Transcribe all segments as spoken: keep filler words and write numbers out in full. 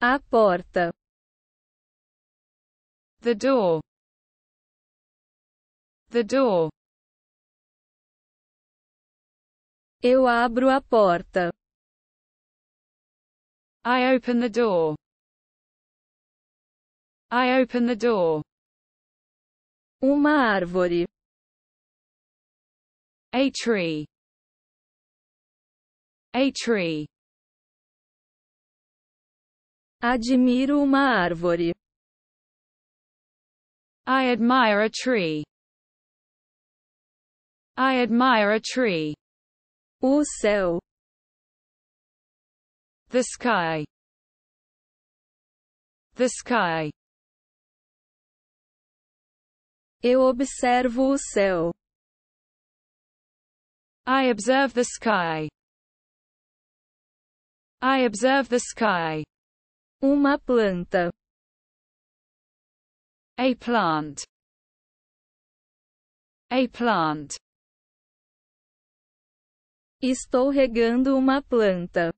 A porta. The door. The door. Eu abro a porta. I open the door. I open the door. Uma árvore. A tree. A tree. Admiro uma árvore. I admire a tree. I admire a tree. O céu. The sky. The sky. Eu observo o céu. I observe the sky. I observe the sky. Uma planta. A plant. A plant. Estou regando uma planta.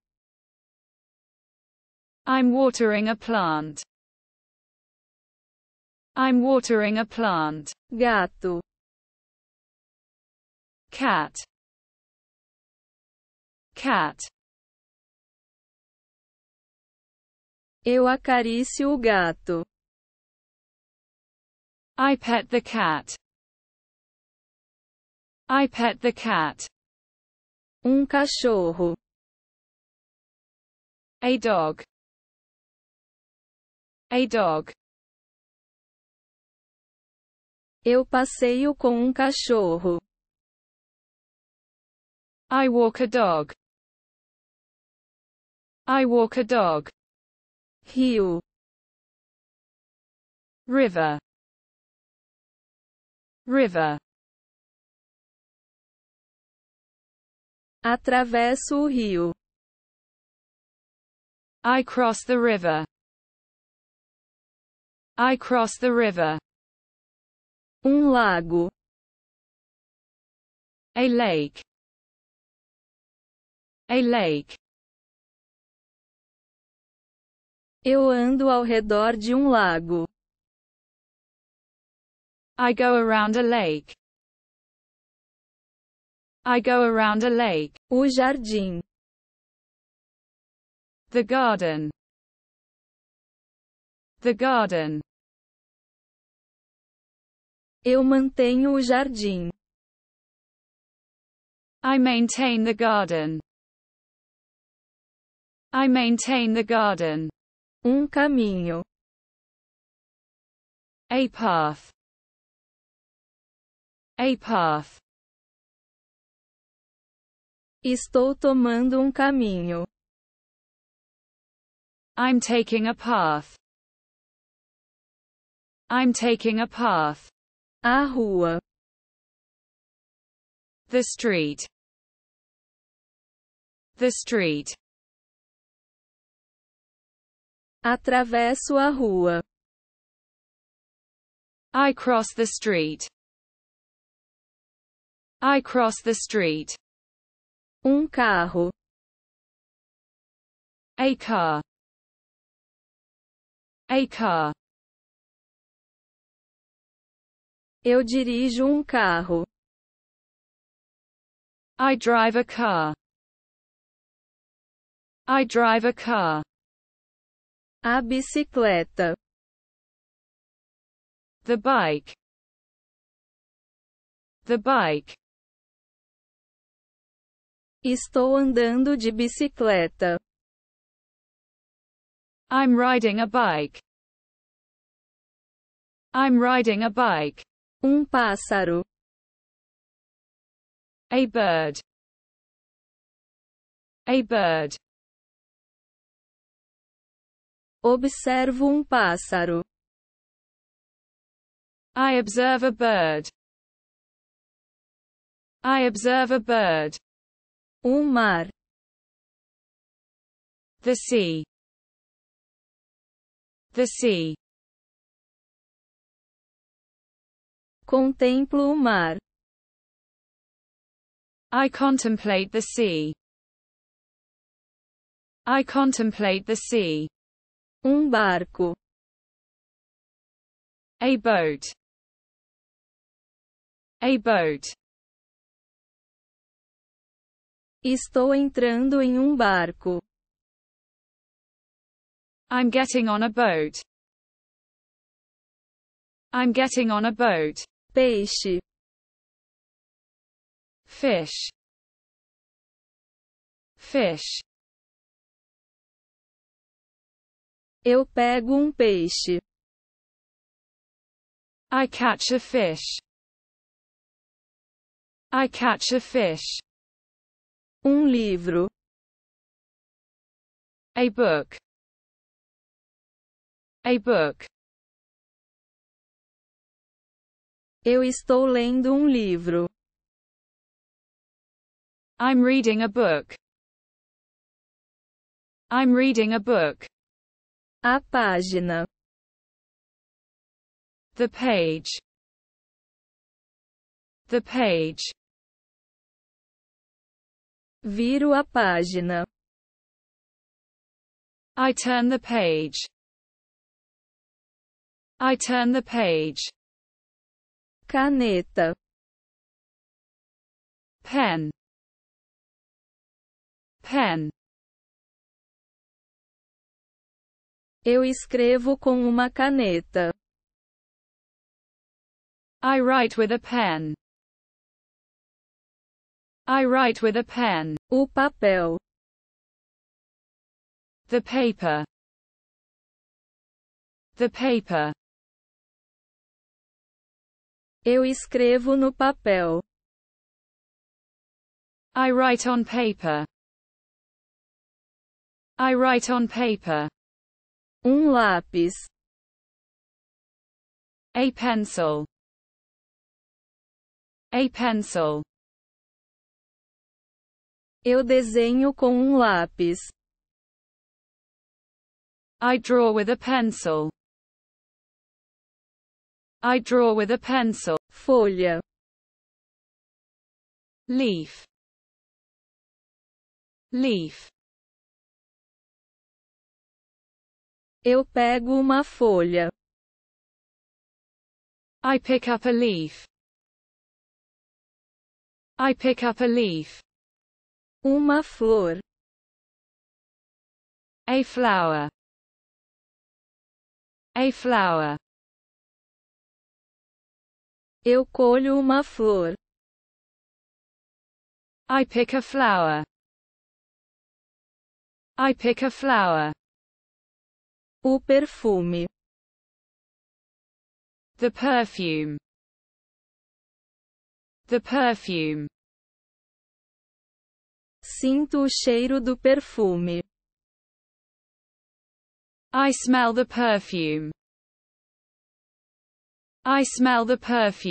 I'm watering a plant. I'm watering a plant. Gato. Cat. Cat. Eu acaricio o gato. I pet the cat. I pet the cat. Um cachorro. A dog. A dog. Eu passeio com um cachorro. I walk a dog. I walk a dog. Rio. River. River. Atravesso o rio. I cross the river. I cross the river. Um lago. A lake. A lake. Eu ando ao redor de um lago. I go around a lake. I go around a lake. O jardim. The garden. The garden. Eu mantenho o jardim. I maintain the garden. I maintain the garden. Um caminho. A path. A path. Estou tomando um caminho. I'm taking a path. I'm taking a path. A rua. The street. The street. Atravesso a rua. I cross the street. I cross the street. Um carro. A car. A car. Eu dirijo um carro. I drive a car. I drive a car. A bicicleta. The bike. The bike. Estou andando de bicicleta. I'm riding a bike. I'm riding a bike. Um pássaro. A bird. A bird. Observo um pássaro. I observe a bird. I observe a bird. Um mar. The sea. The sea. Contemplo o mar. I contemplate the sea. I contemplate the sea. Um barco. A boat. A boat. Estou entrando em um barco. I'm getting on a boat. I'm getting on a boat. Peixe. Fish. Fish. Eu pego um peixe. I catch a fish. I catch a fish. Um livro. A book. A book. Eu estou lendo um livro. I'm reading a book. I'm reading a book. A página. The page. The page. Viro a página. I turn the page. I turn the page. Caneta. Pen. Pen. Eu escrevo com uma caneta. I write with a pen. I write with a pen. O papel. The paper. The paper. Eu escrevo no papel. I write on paper. I write on paper. Um lápis. A pencil. A pencil. Eu desenho com um lápis. I draw with a pencil. I draw with a pencil. Folha. Leaf. Leaf. Eu pego uma folha. I pick up a leaf. I pick up a leaf. Uma flor. A flower. A flower. Eu colho uma flor. I pick a flower. I pick a flower. O perfume. The perfume. The perfume. Sinto o cheiro do perfume. I smell the perfume. I smell the perfume.